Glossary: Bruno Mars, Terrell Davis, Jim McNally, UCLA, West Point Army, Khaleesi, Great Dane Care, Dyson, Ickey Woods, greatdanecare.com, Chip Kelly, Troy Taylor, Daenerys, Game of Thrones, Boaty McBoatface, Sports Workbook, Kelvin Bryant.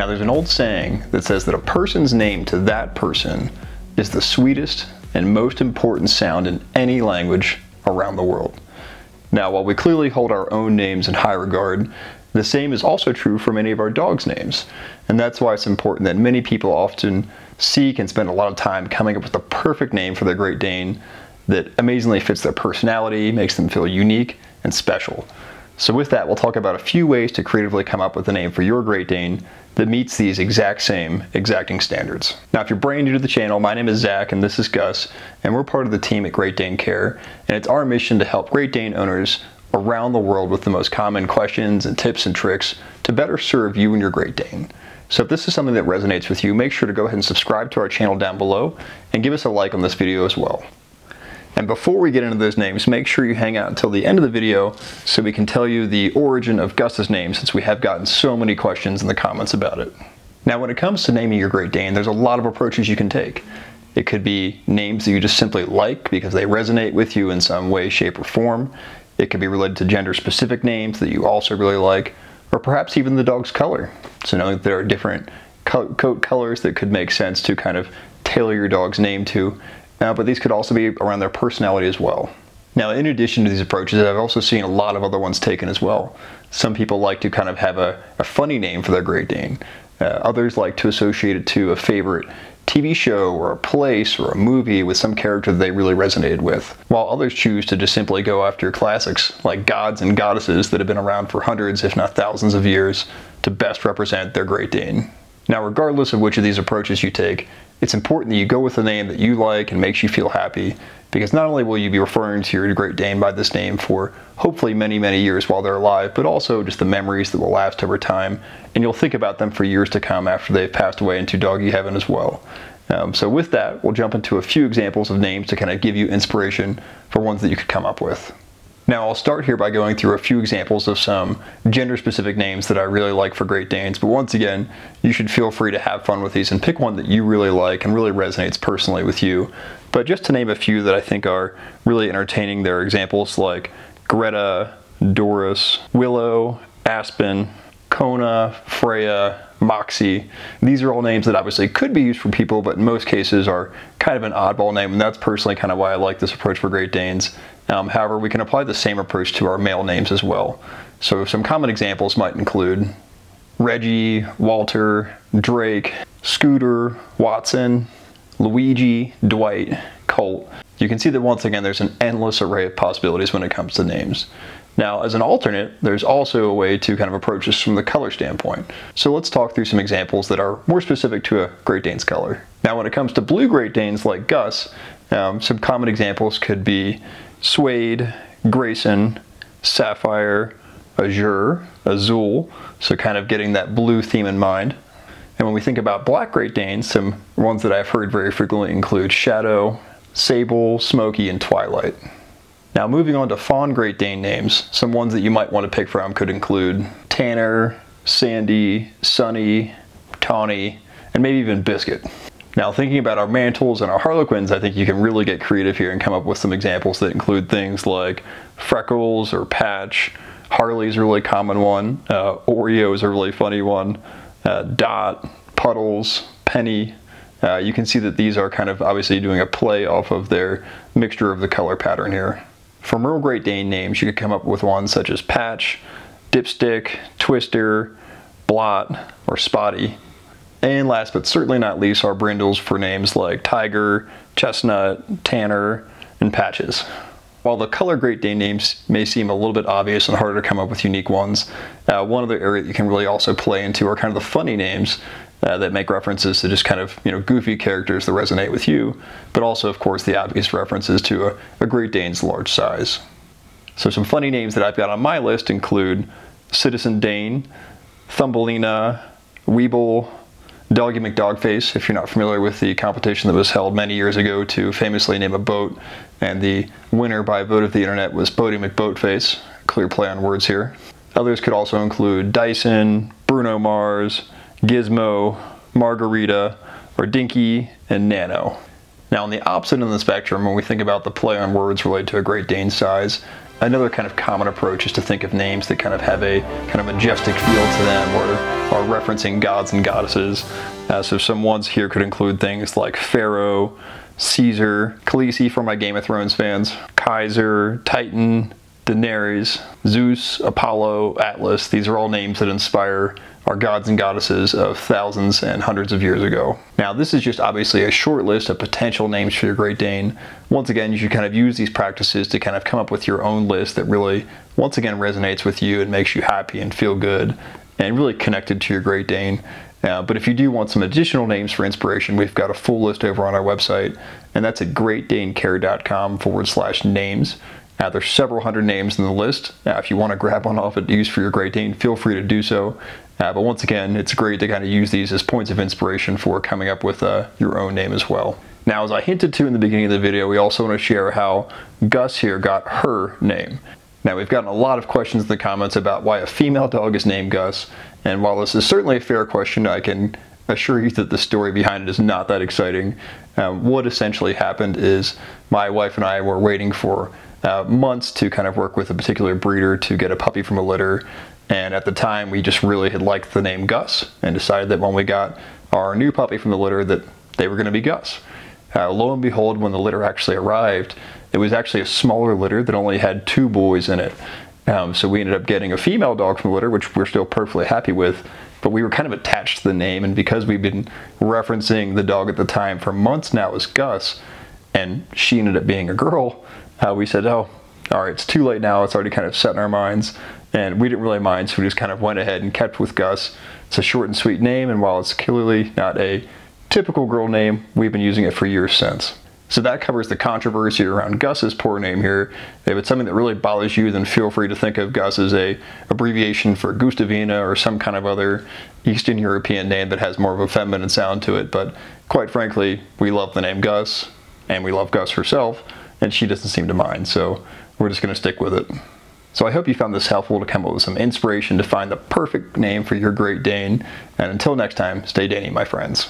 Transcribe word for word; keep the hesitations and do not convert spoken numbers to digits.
Now there's an old saying that says that a person's name to that person is the sweetest and most important sound in any language around the world. Now while we clearly hold our own names in high regard, the same is also true for many of our dogs' names, and that's why it's important that many people often seek and spend a lot of time coming up with the perfect name for their Great Dane that amazingly fits their personality, makes them feel unique and special. So with that, we'll talk about a few ways to creatively come up with a name for your Great Dane that meets these exact same exacting standards. Now, if you're brand new to the channel, my name is Zach and this is Gus, and we're part of the team at Great Dane Care, and it's our mission to help Great Dane owners around the world with the most common questions and tips and tricks to better serve you and your Great Dane. So if this is something that resonates with you, make sure to go ahead and subscribe to our channel down below and give us a like on this video as well. And before we get into those names, make sure you hang out until the end of the video so we can tell you the origin of Gus's name, since we have gotten so many questions in the comments about it. Now when it comes to naming your Great Dane, there's a lot of approaches you can take. It could be names that you just simply like because they resonate with you in some way, shape, or form. It could be related to gender-specific names that you also really like, or perhaps even the dog's color. So knowing that there are different coat colors that could make sense to kind of tailor your dog's name to. Uh, but these could also be around their personality as well. Now, in addition to these approaches, I've also seen a lot of other ones taken as well. Some people like to kind of have a, a funny name for their Great Dane. Uh, others like to associate it to a favorite T V show or a place or a movie with some character that they really resonated with, while others choose to just simply go after classics like gods and goddesses that have been around for hundreds, if not thousands of years, to best represent their Great Dane. Now, regardless of which of these approaches you take, it's important that you go with a name that you like and makes you feel happy, because not only will you be referring to your Great Dane by this name for hopefully many, many years while they're alive, but also just the memories that will last over time, and you'll think about them for years to come after they've passed away into doggy heaven as well. Um, so with that, we'll jump into a few examples of names to kind of give you inspiration for ones that you could come up with. Now, I'll start here by going through a few examples of some gender-specific names that I really like for Great Danes, but once again, you should feel free to have fun with these and pick one that you really like and really resonates personally with you. But just to name a few that I think are really entertaining, there are examples like Greta, Doris, Willow, Aspen, Kona, Freya, Moxie. These are all names that obviously could be used for people, but in most cases are kind of an oddball name, and that's personally kind of why I like this approach for Great Danes. Um, however, we can apply the same approach to our male names as well. So some common examples might include Reggie, Walter, Drake, Scooter, Watson, Luigi, Dwight, Colt. You can see that once again there's an endless array of possibilities when it comes to names. Now, as an alternate, there's also a way to kind of approach this from the color standpoint. So let's talk through some examples that are more specific to a Great Dane's color. Now, when it comes to blue Great Danes like Gus, um, some common examples could be Suede, Grayson, Sapphire, Azure, Azul, so kind of getting that blue theme in mind. And when we think about black Great Danes, some ones that I've heard very frequently include Shadow, Sable, Smoky, and Twilight. Now moving on to fawn Great Dane names, some ones that you might want to pick from could include Tanner, Sandy, Sunny, Tawny, and maybe even Biscuit. Now thinking about our mantles and our harlequins, I think you can really get creative here and come up with some examples that include things like Freckles or Patch. Harley's a really common one, uh, Oreo is a really funny one, uh, Dot, Puddles, Penny. Uh, you can see that these are kind of obviously doing a play off of their mixture of the color pattern here. For male Great Dane names, you could come up with ones such as Patch, Dipstick, Twister, Blot, or Spotty. And last but certainly not least are brindles for names like Tiger, Chestnut, Tanner, and Patches. While the color Great Dane names may seem a little bit obvious and harder to come up with unique ones, uh, one other area that you can really also play into are kind of the funny names uh, that make references to just kind of, you know, goofy characters that resonate with you, but also, of course, the obvious references to a, a Great Dane's large size. So some funny names that I've got on my list include Citizen Dane, Thumbelina, Weeble, Doggy McBoatface, if you're not familiar with the competition that was held many years ago to famously name a boat, and the winner by vote of the internet was Boaty McBoatface. Clear play on words here. Others could also include Dyson, Bruno Mars, Gizmo, Margarita, or Dinky, and Nano. Now on the opposite end of the spectrum, when we think about the play on words related to a Great Dane size, Another kind of common approach is to think of names that kind of have a kind of majestic feel to them or are referencing gods and goddesses. Uh, so some ones here could include things like Pharaoh, Caesar, Khaleesi for my Game of Thrones fans, Kaiser, Titan, Daenerys, Zeus, Apollo, Atlas. These are all names that inspire our gods and goddesses of thousands and hundreds of years ago. Now, this is just obviously a short list of potential names for your Great Dane. Once again, you should kind of use these practices to kind of come up with your own list that really, once again, resonates with you and makes you happy and feel good and really connected to your Great Dane. Uh, but if you do want some additional names for inspiration, we've got a full list over on our website, and that's at greatdanecare.com forward slash names. Uh, there's several hundred names in the list. Uh, if you want to grab one off and use for your Great Dane, feel free to do so. Uh, but once again, it's great to kind of use these as points of inspiration for coming up with uh, your own name as well. Now, as I hinted to in the beginning of the video, we also want to share how Gus here got her name. Now, we've gotten a lot of questions in the comments about why a female dog is named Gus, and while this is certainly a fair question, I can assure you that the story behind it is not that exciting. Uh, what essentially happened is my wife and I were waiting for Uh, months to kind of work with a particular breeder to get a puppy from a litter, and at the time we just really had liked the name Gus and decided that when we got our new puppy from the litter that they were going to be Gus. Uh, lo and behold, when the litter actually arrived, it was actually a smaller litter that only had two boys in it. Um, so we ended up getting a female dog from the litter, which we're still perfectly happy with, but we were kind of attached to the name, and because we've been referencing the dog at the time for months now as Gus, and she ended up being a girl, Uh, we said, oh, all right, it's too late now. It's already kind of set in our minds. And we didn't really mind, so we just kind of went ahead and kept with Gus. It's a short and sweet name, and while it's clearly not a typical girl name, we've been using it for years since. So that covers the controversy around Gus's poor name here. If it's something that really bothers you, then feel free to think of Gus as a abbreviation for Gustavina or some kind of other Eastern European name that has more of a feminine sound to it. But quite frankly, we love the name Gus, and we love Gus herself, and she doesn't seem to mind, so we're just going to stick with it. So I hope you found this helpful to come up with some inspiration to find the perfect name for your Great Dane, and until next time, stay Daney, my friends.